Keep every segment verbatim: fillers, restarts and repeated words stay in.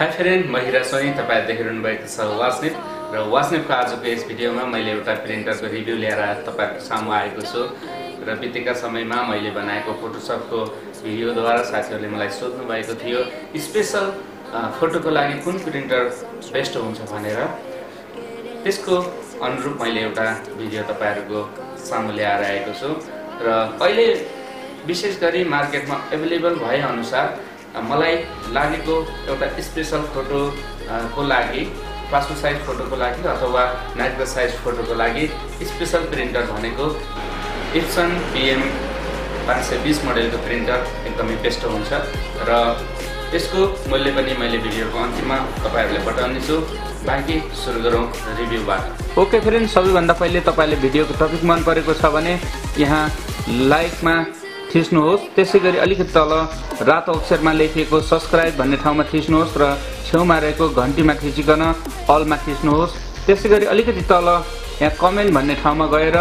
High friend, म हिरा Sony, तपाईहरु देखिरहनु भएको छ वाच नेप र वाच नेपको आजको यस भिडियोमा मैले एउटा प्रिन्टरको रिभ्यू लिएर तपाईहरु सामु आएको छु र बितेका समयमा मैले बनाएको फोटोसपको भिडियोद्वारा साथीहरुले मलाई सोध्नु भएको थियो स्पेशल फोटोको लागि कुन प्रिन्टर बेस्ट हुन्छ भनेर। त्यसको अनुरूप मैले एउटा भिडियो तपाईहरुको सामु ल्याएर आएको छु र अहिले विशेष गरी मार्केटमा अवेलेबल भए अनुसार मलाई लागेको एउटा स्पेशल फोटो को लागि, पासपोर्ट साइज फोटो को लागि अथवा नाइटको साइज फोटो को लागि स्पेशल प्रिन्टर भनेको एप्सन पीएम पाँच सय बीस मोडलको प्रिन्टर एकदमै बेस्ट हुन्छ र यसको मूल्य पनि मैले भिडियोको अन्तिममा तपाईहरुलाई बताउने छु। बाँकी सुरु गरौँ रिभ्यूबाट। ओके फ्रेन्ड, सबैभन्दा पहिले तपाईले भिडियोको टपिक मन परेको छ भने यहाँ लाइकमा थिच्नुहोस्, त्यसैगरी अलिकति तल रातो अक्षरमा लेखिएको सब्स्क्राइब भन्ने ठाउँमा थिच्नुहोस् र छेउमा रहेको घन्टीमा थिचिकन अलमा थिच्नुहोस्। त्यसैगरी अलिकति तल यहाँ कमेन्ट भन्ने ठाउँमा गएर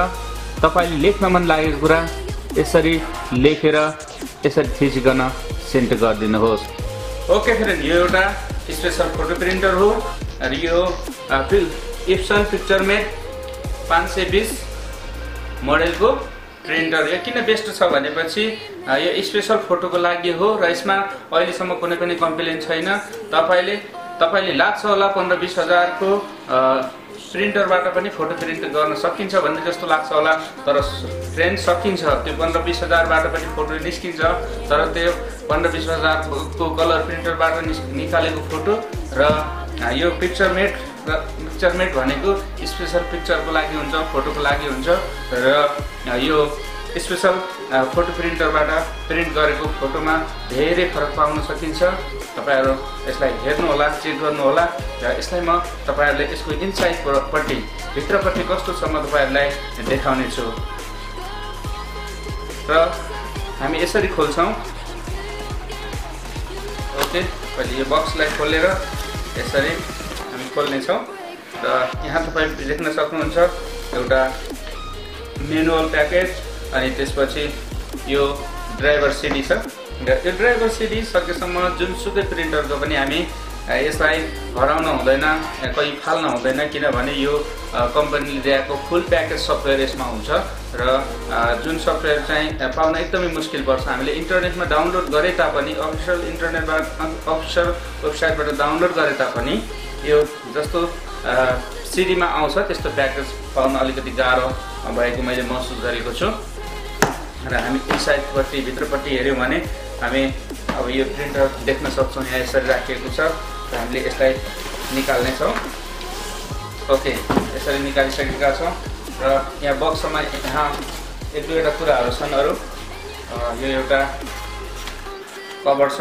तपाईले लेख्न मन लागेको कुरा यसरी लेखेर यसरी थिचिकन सेन्ड गरिदिनुहोस्। ओके फ्रेन्ड, यो एउटा स्पेशल फोटो प्रिन्टर हो र यो एप्सन पिक्चर मेट पाँच सय बीस मोडलको प्रिन्टर। यो किन बेस्ट छ भनेपछि यो स्पेशल फोटोको लागि हो र यसमा अहिलेसम्म कुनै पनि कम्प्लेन छैन। तपाईले तपाईले लाग्छ होला पन्ध्र बिस हजारको प्रिन्टरबाट पनि फोटो प्रिन्ट गर्न सकिन्छ भन्ने जस्तो लाग्छ होला, तर फ्रेन्ड सकिन्छ। त्यो पन्ध्र बिस हजारबाट पनि फोटो निस्किन्छ, तर त्यो पन्ध्र बिस हजारको कलर प्रिन्टरबाट निकालेको फोटो र यो पिक्चर मेट र पिक्चर मेट भनेको स्पेसल पिक्चरको लागि हुन्छ, फोटोको लागि हुन्छ र यो स्पेसल फोटो प्रिन्टरबाट प्रिन्ट गरेको फोटोमा धेरै फरक पाउन सकिन्छ। तपाईहरु यसलाई हेर्नुहोला, चेक गर्नुहोला र यसलाई म तपाईहरुले यसको इन्साइडपट्टि भित्रपट्टि कस्तो छ म तपाईहरुलाई देखाउने छु। र हामी यसरी खोल्छौँ। ओके, पहिले यो बक्सलाई खोलेर यसरी हामी खोल्नेछौँ र यहाँ तपाईले देख्न सक्नुहुन्छ एउटा म्यानुअल प्याकेज अनि त्यसपछि यो ड्राइभर सिडी छ र यो ड्राइभर सिडी सकेसम्म जुनसुकै प्रिन्टरको पनि हामी यसलाई हराउन हुँदैन, कहीँ फाल्न हुँदैन, किनभने यो कम्पनीले दिएको फुल प्याकेज सफ्टवेयर यसमा हुन्छ र जुन सफ्टवेयर चाहिँ पाउन एकदमै मुस्किल पर्छ। हामीले इन्टरनेटमा डाउनलोड गरे तापनि, अफिसियल इन्टरनेटबाट अफिसियल वेबसाइटबाट डाउनलोड गरे तापनि यो जस्तो सिडीमा आउँछ त्यस्तो प्याकेज पाउन अलिकति गाह्रो भएको मैले महसुस गरेको छु। र हामी इनसाइडपट्टि भित्रपट्टि हेऱ्यौँ भने हामी अब यो प्रिन्टर देख्न सक्छौँ, यहाँ यसरी राखिएको छ। हामीले यसलाई निकाल्नेछौँ। ओके, यसरी निकालिसकेका छौँ र यहाँ बक्समा यहाँ एक दुईवटा कुराहरू छन्। अरू यो एउटा कभर छ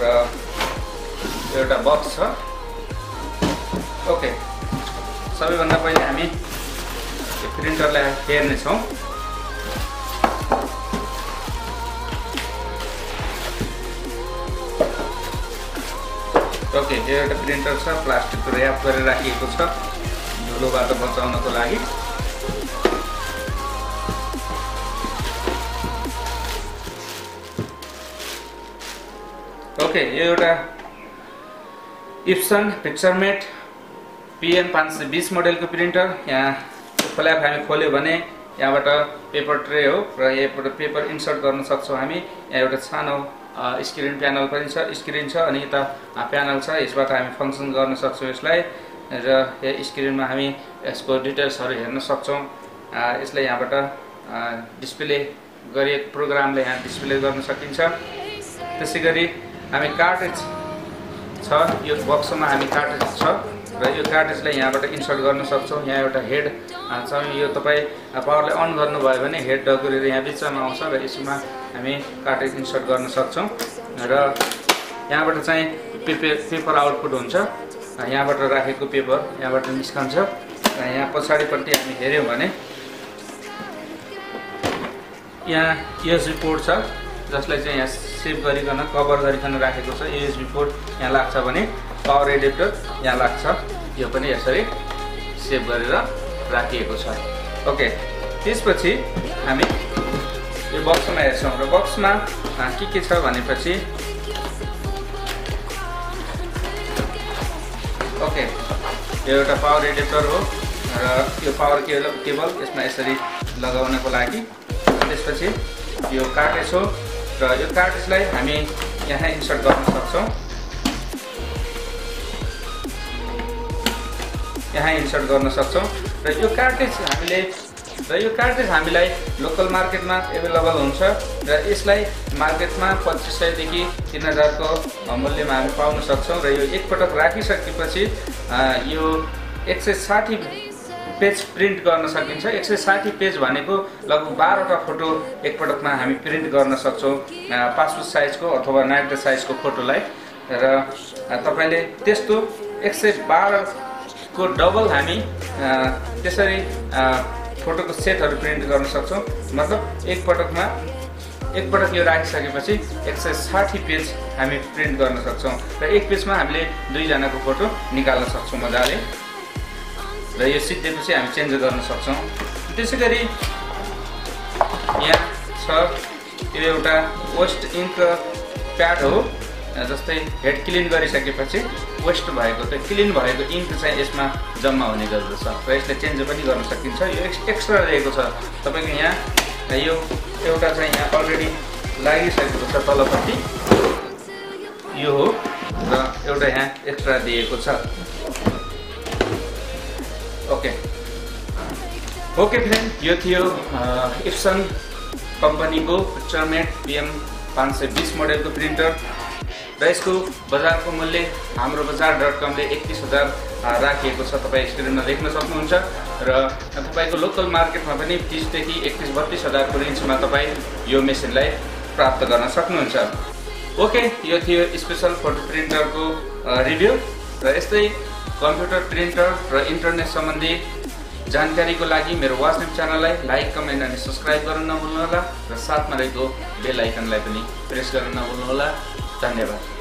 र एउटा बक्स छ। ओके, सबैभन्दा पहिले हामी यो प्रिन्टरलाई हेर्नेछौँ। ओके, यो एउटा प्रिन्टर छ, प्लास्टिकको ऱ्याप गरेर राखिएको छ धुलोबाट बचाउनको लागि। ओके, यो एउटा एप्सन पिक्चर मेट पीएम पाँच सय बीस मोडलको प्रिन्टर। यहाँ फ्ल्याप हामी खोल्यो भने यहाँबाट पेपर ट्रे हो र यहाँबाट पेपर इन्सर्ट गर्न सक्छौँ हामी। यहाँ एउटा सानो स्क्रिन प्यानल पनि छ, स्क्रिन छ अनि यता प्यानल छ, यसबाट हामी फङ्सन गर्न सक्छौँ यसलाई र यहाँ स्क्रिनमा हामी यसको डिटेल्सहरू हेर्न सक्छौँ। यसलाई यहाँबाट डिस्प्ले गरिएको प्रोग्रामले यहाँ डिस्प्ले गर्न सकिन्छ। त्यसै गरी हामी कार्टेज छ, यो बक्समा हामी कार्टेज छ र यो कार्टेजलाई यहाँबाट इन्सर्ट गर्न सक्छौँ। यहाँ एउटा हेड छ, यो तपाईँ पावरले अन गर्नुभयो भने हेड डगुरेर यहाँ बिचमा आउँछ र यसमा हामी कार्टेज इन्सर्ट गर्न सक्छौँ र यहाँबाट चाहिँ पेपर पेपर आउटपुट हुन्छ। यहाँबाट राखेको पेपर यहाँबाट निस्कन्छ र यहाँ पछाडिपट्टि हामी हेऱ्यौँ भने यहाँ युएसबी पोर्ट छ, जसलाई चाहिँ यहाँ सेभ गरिकन कभर गरिकन राखेको छ। युएसबी पोर्ट यहाँ लाग्छ भने पावर एडेप्टर यहाँ लाग्छ, यो पनि यसरी सेभ गरेर राखिएको छ। ओके, त्यसपछि हामी यो बक्समा हेर्छौँ र बक्समा के के छ भनेपछि ओके यो एउटा पावर एडेप्टर हो र यो पावर केबल यसमा यसरी लगाउनको लागि। त्यसपछि यो कार्टेज हो र यो कार्टेजलाई हामी यहाँ इन्सर्ट गर्न सक्छौं। यहाँ इन्सर्ट गर्न सक्छौं र यो कार्टेज हामीले र यो कार्टेज हामीलाई लोकल मार्केटमा एभेलेबल हुन्छ र यसलाई मार्केटमा पच्चीस सौ देखि तीन हजार को मूल्य में हम पाउन सक्छौं। र यो एकपटक राखिसकेपछि यो एक सौ साठी पेज प्रिंट गर्न सकिन्छ। एक सौ साठी पेज भनेको लगभग बाह्रवटा फोटो एकपटक में हम प्रिंट गर्न सक्छौं, पासपोर्ट साइज को अथवा नाइट साइज को फोटोलाई। र तपाईले त्यस्तो एक सौ बाह्र को डबल हामी त्यसरी फोटो को सेटहरु प्रिंट गर्न सक्छौं। मतलब एकपटक में एकपटक यो राखिसकेपछि एक सौ साठी पेज हामी प्रिंट गर्न सक्छौं र एक पेजमा हामीले दुईजना को फोटो निकाल्न सक्छौं मजाले। र यो सिद्धेपछि हामी चेन्ज गर्न सक्छौं। त्यसैगरी यहाँ छ यो एउटा वेस्ट इंक प्याड हो, जस्तै हेड क्लिन गरिसकेपछि वेस्ट भएको त क्लिन भएको इंक चाहिँ यसमा जम्मा हुने गर्दछ र यसले चेन्ज पनि गर्न सकिन्छ। यो एक्स्ट्रा रहेको छ तपाईको यहाँ यो एउटा चाहिँ यहाँ अलरेडी लागिसकेको छ तलपट्टि यो हो र एउटा यहाँ एक्स्ट्रा दिएको छ। ओके ओके फ्रेन्ड, यो थियो एप्सन कम्पनीको पिक्चरमेट पीएम पांच सौ बीस मोडल को प्रिंटर र यसको बजारको मूल्य हाम्रो बजार डट कम ले एकतीस हजार राखिएको छ, तपाईं स्क्रिनमा देख्न सक्नुहुन्छ। र तपाईको लोकल मार्केटमा पनि तीस देखि एकतीस बत्तीस हजार को रेन्जमा तपाईं यो मेसिनलाई प्राप्त गर्न सक्नुहुन्छ। ओके, यो थियो स्पेशल फोटो प्रिन्टरको रिभ्यू। र यस्तै कम्प्युटर प्रिन्टर र इन्टरनेट सम्बन्धी जानकारीको लागि मेरो वाच नेप च्यानललाई लाइक, कमेन्ट अनि सब्स्क्राइब गर्न नभुल्नुहोला र साथमा रहेको बेल आइकनलाई पनि प्रेस गर्न नभुल्नुहोला। धन्यवाद।